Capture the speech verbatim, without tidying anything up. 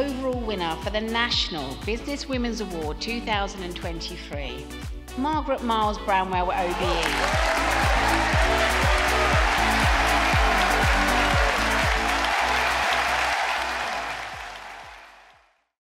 overall winner for the National Business Women's Award two thousand twenty-three, Margaret Miles Brownwell O B E.